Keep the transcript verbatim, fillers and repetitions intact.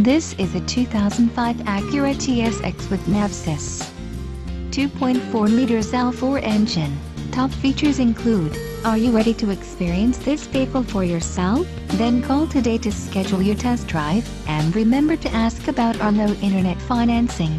This is a two thousand five Acura T S X with NAVSYS two point four liters L four engine. Top features include, are you ready to experience this vehicle for yourself? Then call today to schedule your test drive, and remember to ask about our low internet financing.